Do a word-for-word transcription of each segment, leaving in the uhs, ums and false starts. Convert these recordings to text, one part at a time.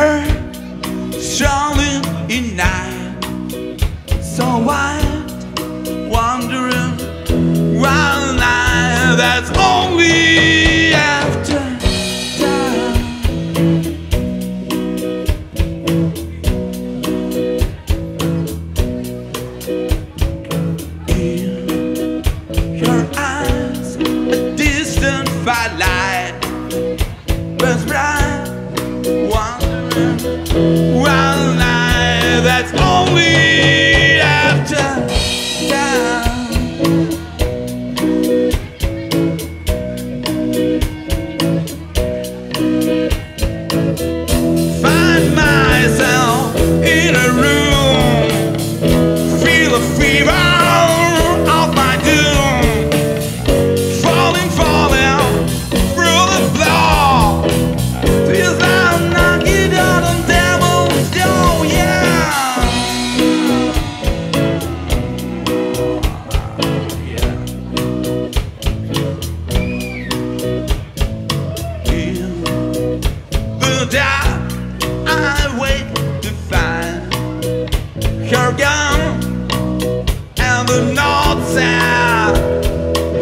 her strolling in night, so wild, wandering round night. That's only after dawn. In your eyes, a distant firelight burns bright, wandering round night. That's only after dawn. Find myself in a room, feel the fever of my doom, falling, falling through the floor. Feels like I'm knocking on the devil's door, yeah. In the dark, I wait to find her gone, and the north side.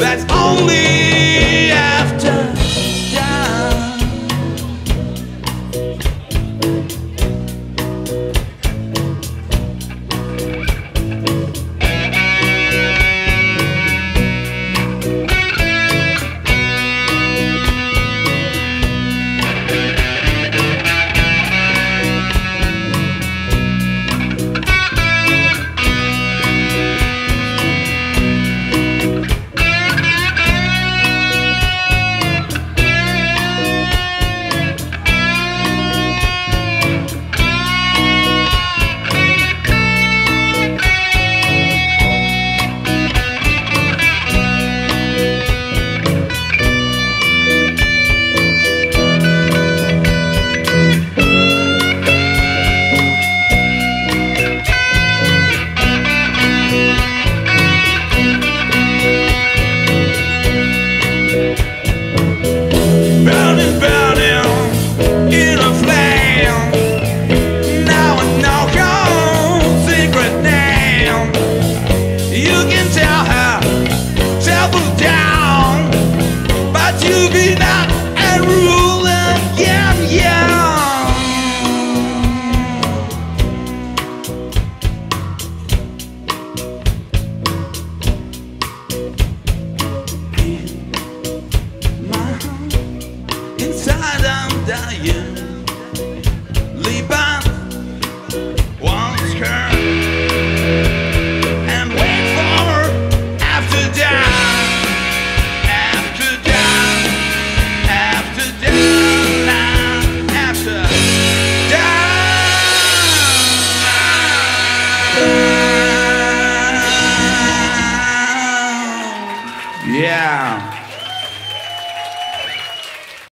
That's only after dawn. Yeah.